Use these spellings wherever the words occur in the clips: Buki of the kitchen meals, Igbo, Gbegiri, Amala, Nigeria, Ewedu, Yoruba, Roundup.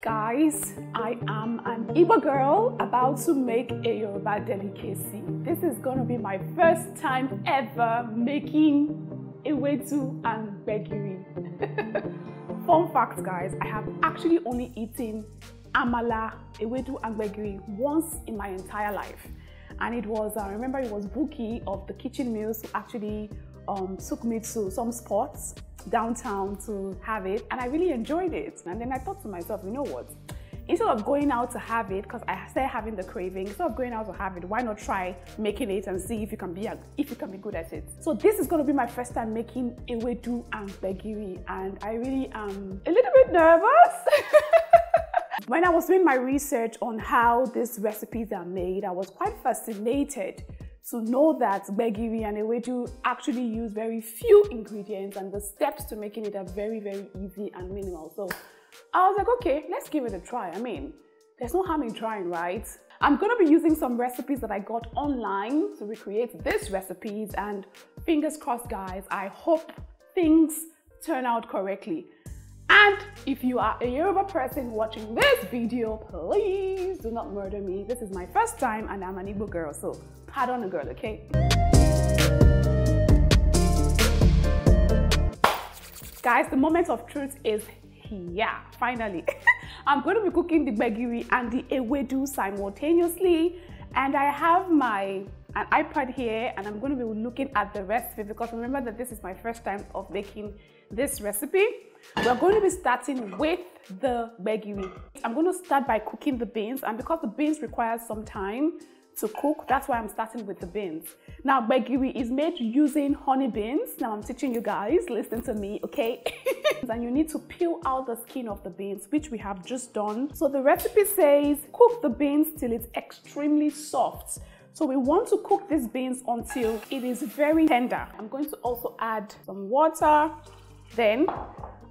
Guys, I am an Igbo girl about to make a Yoruba delicacy. This is going to be my first time ever making Ewedu and Gbegiri. Fun fact guys, I have actually only eaten Amala, Ewedu and Gbegiri once in my entire life. And it was, I remember it was Buki of the Kitchen Meals who actually took me to some spots downtown to have it, and I really enjoyed it. And then I thought to myself, you know what, instead of going out to have it, because I started having the craving, instead of going out to have it, why not try making it and see if you can be good at it. So this is going to be my first time making Ewedu and Gbegiri, and I really am a little bit nervous. When I was doing my research on how these recipes are made, I was quite fascinated to know that Gbegiri and Ewedu actually use very few ingredients, and the steps to making it are very, very easy and minimal. So I was like, okay, let's give it a try. I mean, there's no harm in trying, right? I'm going to be using some recipes that I got online to recreate these recipes, and fingers crossed guys, I hope things turn out correctly. And if you are a Yoruba person watching this video, please do not murder me. This is my first time and I'm an Igbo girl, so pardon a girl, okay? Guys, the moment of truth is here, finally. I'm going to be cooking the Gbegiri and the Ewedu simultaneously, and I have my an iPad here, and I'm going to be looking at the recipe, because remember that this is my first time of making this recipe. We're going to be starting with the Gbegiri. I'm going to start by cooking the beans, and because the beans require some time to cook, that's why I'm starting with the beans. Now Gbegiri is made using honey beans. Now I'm teaching you guys, listen to me, okay? And you need to peel out the skin of the beans, which we have just done. So the recipe says cook the beans till it's extremely soft. So we want to cook these beans until it is very tender. I'm going to also add some water, then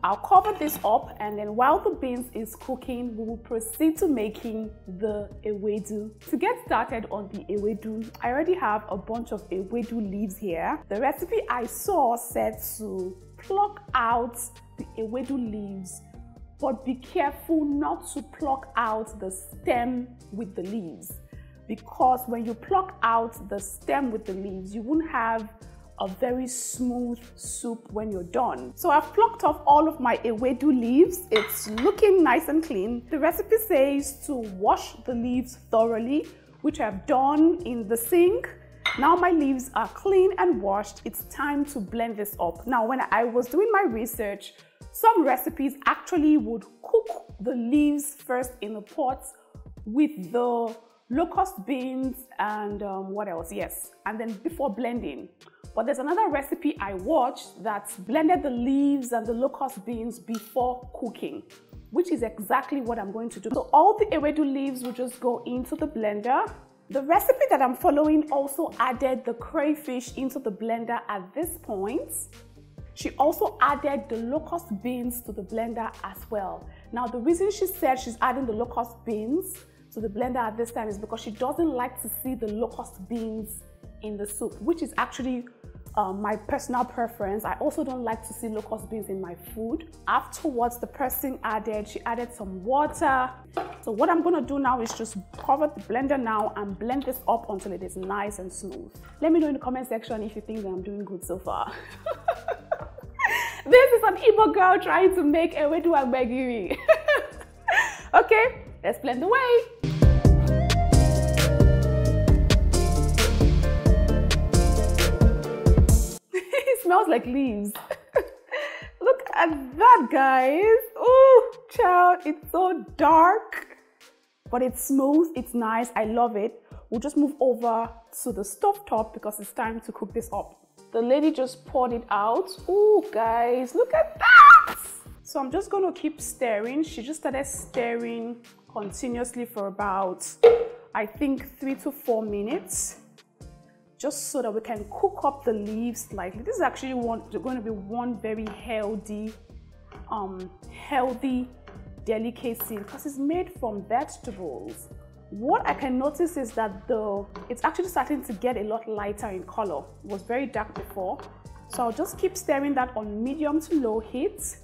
I'll cover this up, and then while the beans is cooking, we will proceed to making the Ewedu. To get started on the Ewedu, I already have a bunch of Ewedu leaves here. The recipe I saw said to pluck out the Ewedu leaves, but be careful not to pluck out the stem with the leaves, because when you pluck out the stem with the leaves, you won't have a very smooth soup when you're done. So I've plucked off all of my Ewedu leaves. It's looking nice and clean. The recipe says to wash the leaves thoroughly, which I've done in the sink. Now my leaves are clean and washed. It's time to blend this up. Now when I was doing my research, some recipes actually would cook the leaves first in a pot with the locust beans and what else? Yes, and then before blending. But there's another recipe I watched that blended the leaves and the locust beans before cooking, which is exactly what I'm going to do. So all the Ewedu leaves will just go into the blender. The recipe that I'm following also added the crayfish into the blender at this point. She also added the locust beans to the blender as well. Now the reason she said she's adding the locust beans to the blender at this time is because she doesn't like to see the locust beans in the soup, which is actually my personal preference. I also don't like to see locust beans in my food. Afterwards, she added some water. So what I'm gonna do now is just cover the blender now and blend this up until it is nice and smooth. Let me know in the comment section if you think that I'm doing good so far. This is an Igbo girl trying to make Ewedu and Gbegiri. Okay, let's blend away. Smells like leaves. Look at that guys. Oh child, it's so dark, but it's smooth, it's nice, I love it. We'll just move over to the stove top because it's time to cook this up. The lady just poured it out. Oh guys, look at that. So I'm just gonna keep stirring. She just started stirring continuously for about, I think, 3 to 4 minutes, just so that we can cook up the leaves slightly. This is actually going to be one very healthy, healthy delicacy, because it's made from vegetables. What I can notice is that it's actually starting to get a lot lighter in color. It was very dark before. So I'll just keep stirring that on medium to low heat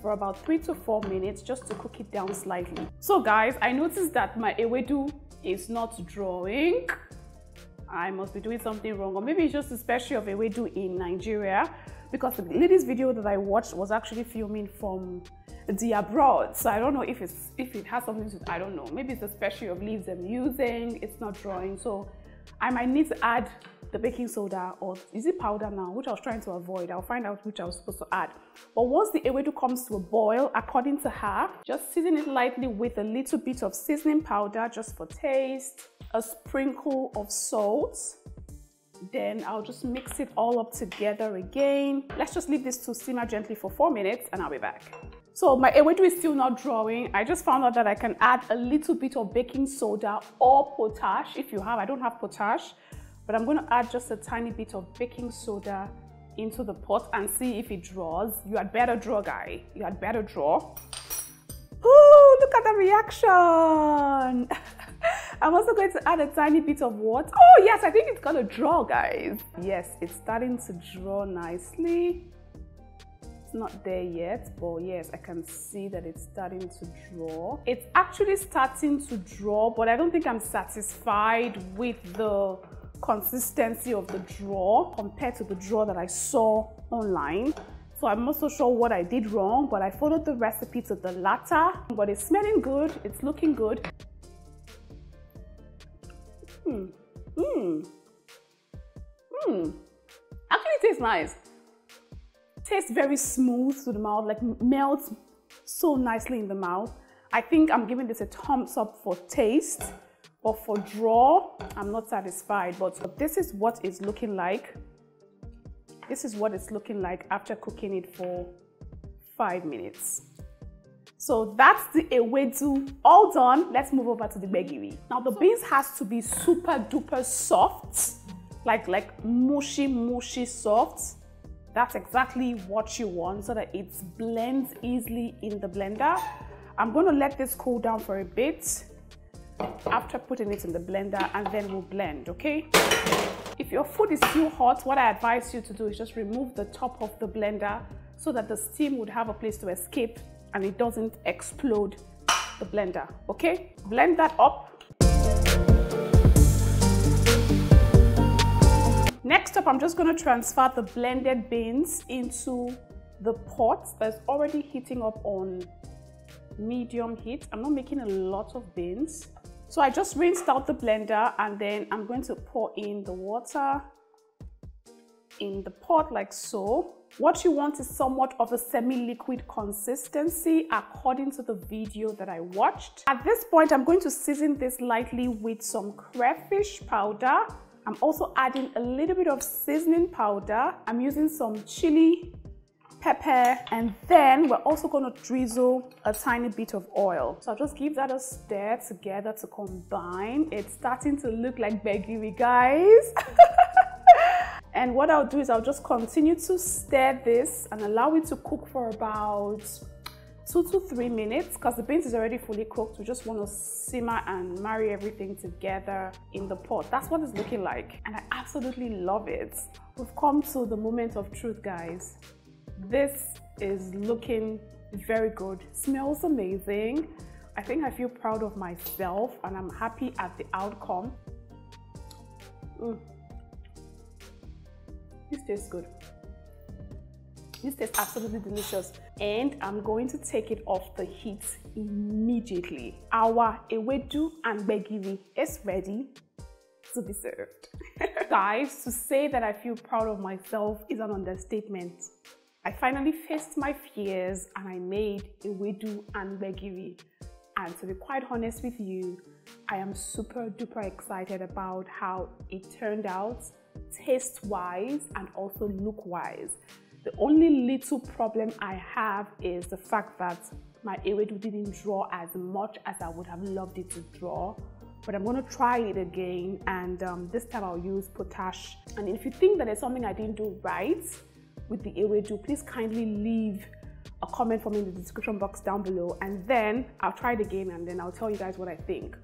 for about 3 to 4 minutes just to cook it down slightly. So guys, I noticed that my ewedu is not drawing. I must be doing something wrong, or maybe it's just the specialty of ewedu in Nigeria, because the lady's video that I watched was actually filming from the abroad, so I don't know if it has something to, I don't know, maybe it's the specialty of leaves I'm using, it's not drawing, so I might need to add the baking soda, or is it powder now, which I was trying to avoid. I'll find out which I was supposed to add. But once the ewedu comes to a boil, according to her, just season it lightly with a little bit of seasoning powder just for taste, a sprinkle of salt. Then I'll just mix it all up together again. Let's just leave this to simmer gently for 4 minutes and I'll be back. So my ewedu is still not drawing. I just found out that I can add a little bit of baking soda or potash if you have. I don't have potash, but I'm going to add just a tiny bit of baking soda into the pot and see if it draws. You had better draw, guy. You had better draw. Ooh, look at the reaction. I'm also going to add a tiny bit of water. Oh yes, I think it's going to draw, guys. Yes, it's starting to draw nicely. It's not there yet, but yes, I can see that it's starting to draw. It's actually starting to draw, but I don't think I'm satisfied with the consistency of the draw compared to the draw that I saw online. So I'm not so sure what I did wrong, but I followed the recipe to the latter. But it's smelling good, it's looking good. Actually it tastes nice. It tastes very smooth to the mouth, like melts so nicely in the mouth. I think I'm giving this a thumbs up for taste. But for draw, I'm not satisfied. But this is what it's looking like. This is what it's looking like after cooking it for 5 minutes. So that's the ewedu all done. Let's move over to the gbegiri. Now the beans has to be super duper soft, like mushy mushy soft. That's exactly what you want so that it blends easily in the blender. I'm going to let this cool down for a bit after putting it in the blender, and then we'll blend, okay? If your food is still hot, what I advise you to do is just remove the top of the blender so that the steam would have a place to escape and it doesn't explode the blender, okay? Blend that up. Next up, I'm just going to transfer the blended beans into the pot that's already heating up on medium heat. I'm not making a lot of beans. So I just rinsed out the blender, and then I'm going to pour in the water in the pot like so. What you want is somewhat of a semi-liquid consistency according to the video that I watched. At this point, I'm going to season this lightly with some crayfish powder. I'm also adding a little bit of seasoning powder. I'm using some chili pepper, and then we're also going to drizzle a tiny bit of oil. So I'll just give that a stir together to combine. It's starting to look like gbegiri, guys. And what I'll do is I'll just continue to stir this and allow it to cook for about 2 to 3 minutes, because the beans is already fully cooked. We just want to simmer and marry everything together in the pot. That's what it's looking like, and I absolutely love it. We've come to the moment of truth, guys. This is looking very good. Smells amazing. I think I feel proud of myself and I'm happy at the outcome. This tastes good. This tastes absolutely delicious. And I'm going to take it off the heat immediately. Our ewedu and gbegiri is ready to be served. Guys, to say that I feel proud of myself is an understatement. I finally faced my fears and I made ewedu and gbegiri, and to be quite honest with you, I am super duper excited about how it turned out taste wise and also look wise. The only little problem I have is the fact that my ewedu didn't draw as much as I would have loved it to draw. But I'm going to try it again, and this time I'll use potash. And if you think that there's something I didn't do right with the ewedu, please kindly leave a comment for me in the description box down below, and then I'll try it again and then I'll tell you guys what I think.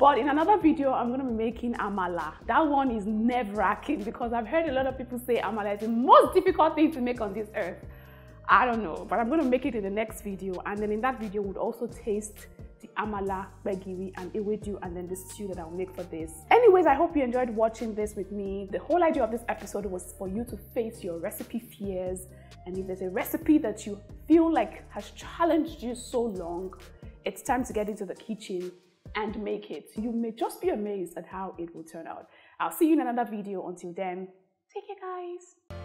But in another video, I'm going to be making amala. That one is nerve-wracking because I've heard a lot of people say amala is the most difficult thing to make on this earth. I don't know, but I'm going to make it in the next video, and then in that video we'll also taste the amala, gbegiri and ewedu, and then the stew that I'll make for this. Anyways, I hope you enjoyed watching this with me. The whole idea of this episode was for you to face your recipe fears, and if there's a recipe that you feel like has challenged you so long, it's time to get into the kitchen and make it. You may just be amazed at how it will turn out. I'll see you in another video. Until then, take care guys.